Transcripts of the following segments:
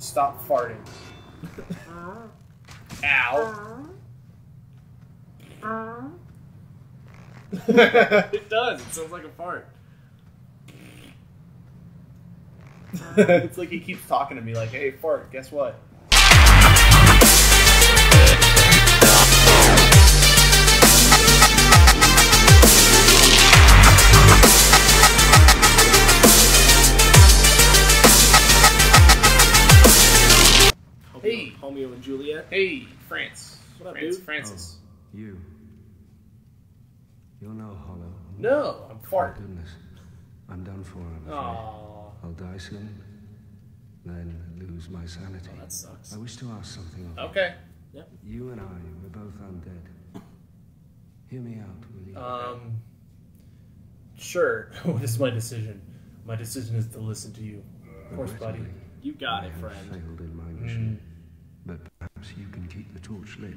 Stop farting. Ow. It does. It sounds like a fart. It's like he keeps talking to me like, hey, fart, guess what? Hey, Romeo and Juliet. Hey, France. What up, dude? Francis. Oh, you. You're no hollow. No, I'm fart. Oh, goodness. I'm done for. I'll die soon, then lose my sanity. Oh, that sucks. I wish to ask something of you. Okay. Yep. You and I, we're both undead. Hear me out, will you? Sure. What is my decision? My decision is to listen to you. Of course, buddy. You got it, friend. I have failed in my mission, but perhaps you can keep the torch lit.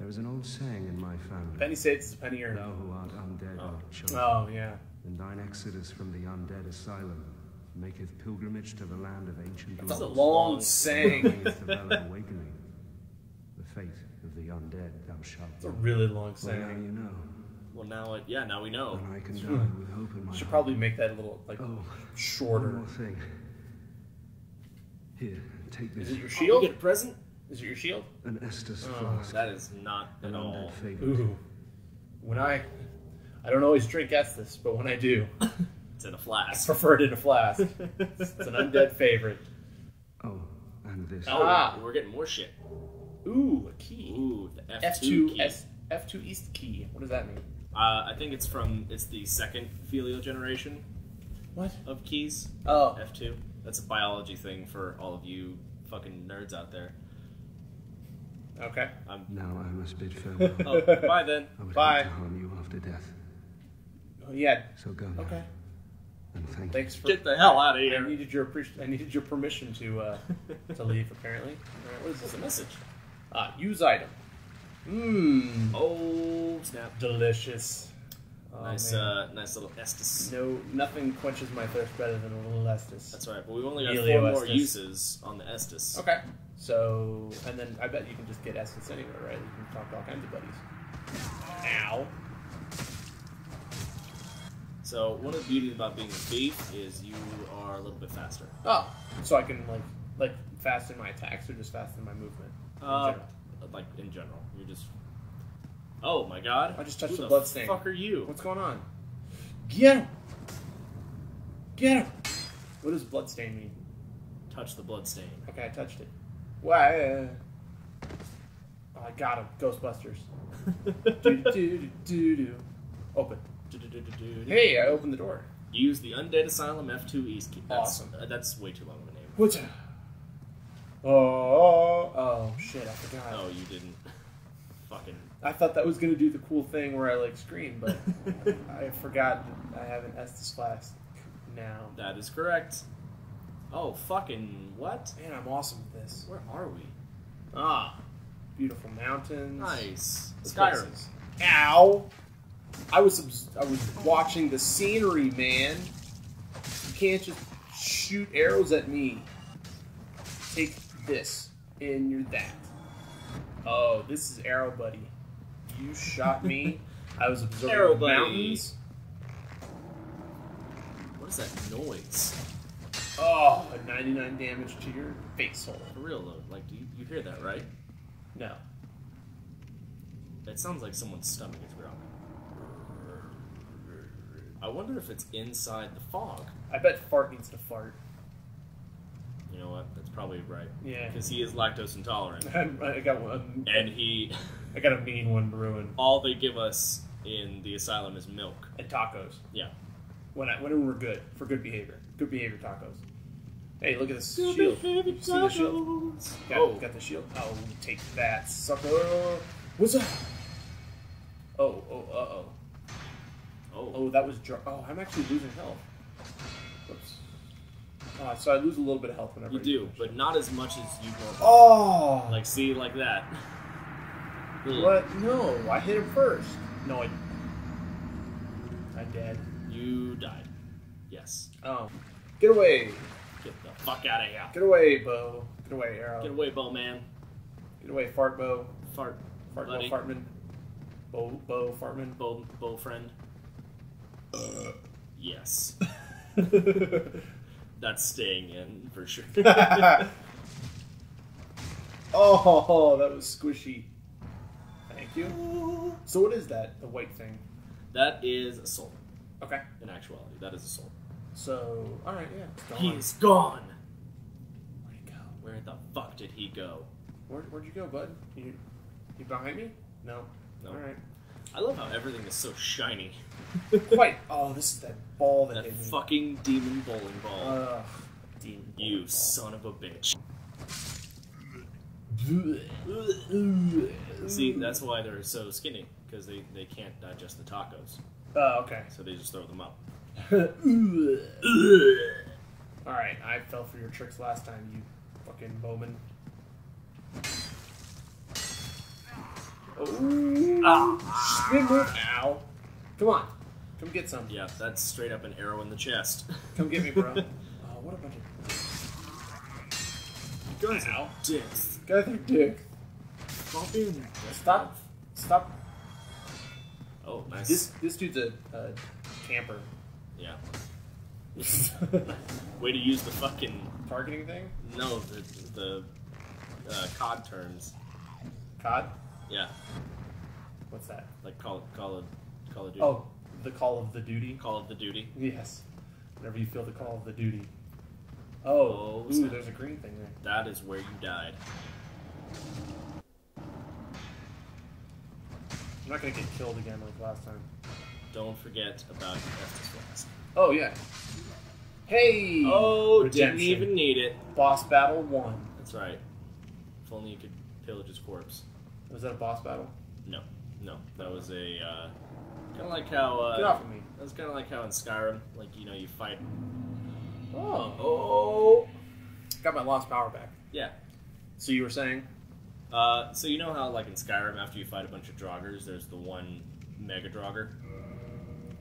There is an old saying in my family. Penny saves a penny earned. Thou who art undead art chosen. Oh, yeah. And thine exodus from the undead asylum maketh pilgrimage to the land of ancient love. That's a long saying. The fate of the undead thou shalt. That's a really long saying. Well, now you know. Well, now, yeah, now we know. And I can die with hope in my heart. Should probably make that a little, like, shorter. One more thing. Here, take this. Is it your shield? You get a present? Is it your shield? An Estus flask. That is not at all. Ooh. When I don't always drink Estus, but when I do... It's in a flask. I prefer it in a flask. It's an undead favorite. Oh, and this. Ah, we're getting more shit. Ooh, a key. Ooh, the F2 key. F2 East key. What does that mean? I think it's from, it's the second filial generation. What? Of keys. Oh. F2. That's a biology thing for all of you fucking nerds out there. Okay. Now I must bid farewell. Oh, bye then. I would bye. To harm you after death. Oh, yeah. So go now. Okay. Thanks for get the hell out of here. I needed your permission to leave. Apparently, what is this? A message? Use item. Mmm. Oh snap! Delicious. Oh, nice, man. Nice little Estus. No, nothing quenches my thirst better than a little Estus. That's right. But we've only got Helio 4 more Estus. Uses on the Estus. Okay. So, and then I bet you can just get Estus anywhere, right? You can talk to all kinds of buddies. Ow. So one of the beauties about being a thief is you are a little bit faster. Oh, so I can like fasten my attacks or just fasten my movement? Like in general, you're just. Oh my god! I just touched the blood stain. Who the fuck are you? What's going on? Get him! Get him! What does blood stain mean? Touch the blood stain. Okay, I touched it. Why? Oh, I got him. Ghostbusters. Do do do do. Open. Hey, I opened the door. Use the Undead Asylum F2 East key. Awesome. That's way too long of a name. What's that? Oh, shit, I forgot. Oh, you didn't. Fucking. I thought that was going to do the cool thing where I, like, scream, but I forgot I have an Estus flask now. That is correct. Oh, fucking what? Man, I'm awesome at this. Where are we? Ah. Beautiful mountains. Nice. Skyrim. Ow. I was watching the scenery, man. You can't just shoot arrows at me. Take this, and you're that. Oh, this is Arrow Buddy. You shot me. I was observing Arrow mountains. Buddy. What is that noise? Oh, a 99 damage to your face hole. For real though, like do you hear that, right? No. That sounds like someone's stomach is growling. I wonder if it's inside the fog. I bet Fart needs to fart. You know what? That's probably right. Yeah. Because he is lactose intolerant. I got one. And he... I got a mean one brewing. All they give us in the asylum is milk. And tacos. Yeah. When we're good. For good behavior. Good behavior tacos. Hey, look at this good shield. You see the shield? Got the shield. Oh, take that, sucker. What's up? Oh, oh, uh-oh. Oh. Oh, that was... Oh, I'm actually losing health. Oops. So I lose a little bit of health whenever you do, but not as much as you normally. Oh! Like, see, like that. What? No, I hit him first. No, I dead. You died. Yes. Oh. Get away! Get the fuck out of here. Get away, Bo. Get away, Arrow. Get away, Bo, man. Get away, Fart Bo. Fart. Fart buddy. Bo Fartman. Bo, Bo Fartman. Bo, Bo friend. Yes. That's staying in for sure. Oh, that was squishy. Thank you. So what is that, the white thing? That is a soul. Okay. In actuality, that is a soul. So, alright, yeah. It's gone. He's gone! Where'd he go? Where the fuck did he go? Where'd you go, bud? You behind me? No. No. Alright. I love how everything is so shiny. Quite. Oh, this is that ball that hit me. That fucking demon bowling ball. Demon bowling ball. You son of a bitch. See, that's why they're so skinny, because they can't digest the tacos. Oh, okay. So they just throw them up. Alright, I fell for your tricks last time, you fucking bowman. Oh. Ah. Ow. Come on. Come get some. Yeah, that's straight up an arrow in the chest. Come get me, bro. Oh, what a bunch of... Guys are dicks. Guys are dicks. Stop being there. Stop. Stop. Oh, nice. This dude's a camper. Yeah. Way to use the fucking... Targeting thing? No, the COD terms. COD? Yeah. What's that? Like Call of Duty. Oh, the Call of the Duty? Call of the Duty. Yes. Whenever you feel the Call of the Duty. Oh, ooh, there's a green thing there. That is where you died. I'm not going to get killed again like last time. Don't forget about your Estus flask. Oh, yeah. Hey! Oh, redemption. Didn't even need it. Boss battle 1. That's right. If only you could pillage his corpse. Was that a boss battle? No. No. That was a, kind of like how, get off of me. That was kind of like how in Skyrim, like, you know, you fight... Oh. Oh! Got my lost power back. Yeah. So you were saying? So you know how, like, in Skyrim, after you fight a bunch of draugrs, there's the one mega draugr?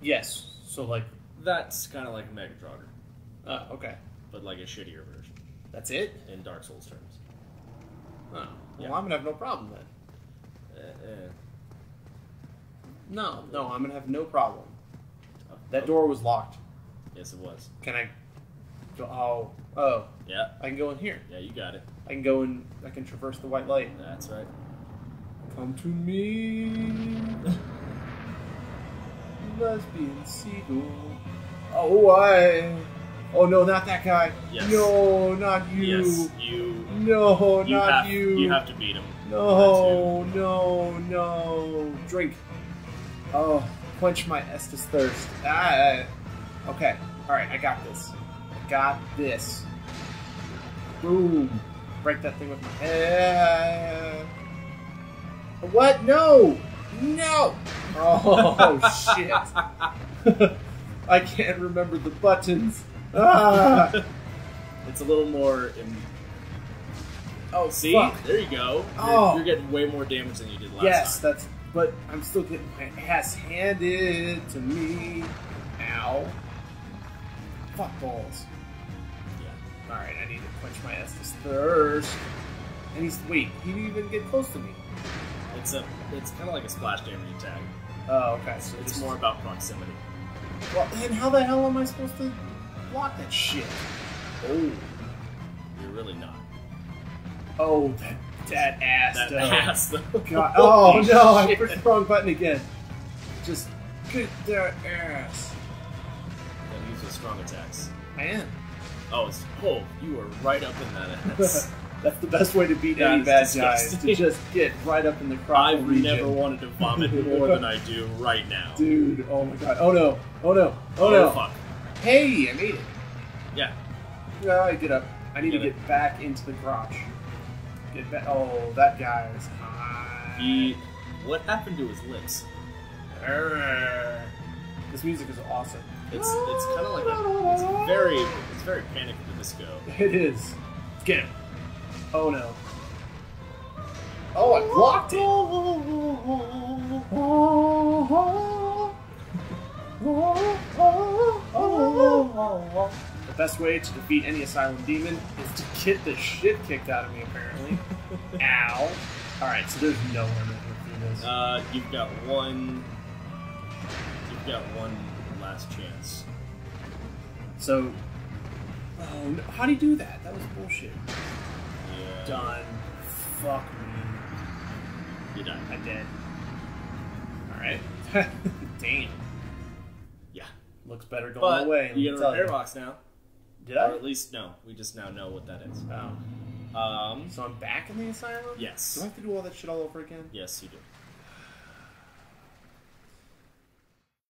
Yes. So, like... That's kind of like a mega draugr. Oh, okay. But, like, a shittier version. That's it? In Dark Souls terms. Oh. Well, yeah. I'm gonna have no problem, then. No, I'm gonna have no problem. Oh, that door was locked. Yes, it was. Can I? Oh. Yeah. I can go in here. Yeah, you got it. I can go in. I can traverse the white light. That's right. Come to me, lesbian seagull. Oh, I. Oh no, not that guy. Yes. No, not you. Yes, you. No, you not have, you. You have to beat him. No, no, no. Drink. Oh, quench my Estus thirst. Ah, okay. Alright, I got this. I got this. Boom. Break that thing with my head. What? No! No! Oh, shit. I can't remember the buttons. Ah. It's a little more... Oh, see? Fuck. There you go. Oh. You're getting way more damage than you did last time. Yes, that's... But I'm still getting my ass handed to me. Ow. Fuck balls. Yeah. Alright, I need to quench my Estus thirst. And he's... Wait, he didn't even get close to me. It's kind of like a splash damage attack. Oh, okay. So it's more about proximity. Well, and how the hell am I supposed to block that shit? Oh. You're really not. Oh, that ass, though. That ass, though. God. Oh, no, I pushed the wrong button again. Just get their ass. That uses strong attacks. I am. Oh, you are right up in that ass. That's the best way to beat any bad guys, to just get right up in the crotch. I've never wanted to vomit more than I do right now. Dude, oh my god. Oh, no. Oh, no. Oh, no. Fuck. Hey, I made it. Yeah. Yeah, I get up. I need to get back into the crotch. Oh, that guy is hot. What happened to his lips? This music is awesome. It's kind of like it's very Panic at the Disco. It is. Get him. Oh no. Oh, I blocked it. best way to defeat any Asylum Demon is to get the shit kicked out of me, apparently. Ow. Alright, so there's no limit through this. You've got one last chance. So... Oh, no. How do you do that? That was bullshit. Yeah. Done. Fuck me. You're done. I'm dead. Alright. Damn. Yeah. Looks better going away. But you get a repair box now. Did I? Or at least, no. We just now know what that is. Oh. So I'm back in the asylum? Yes. Do I have to do all that shit all over again? Yes, you do.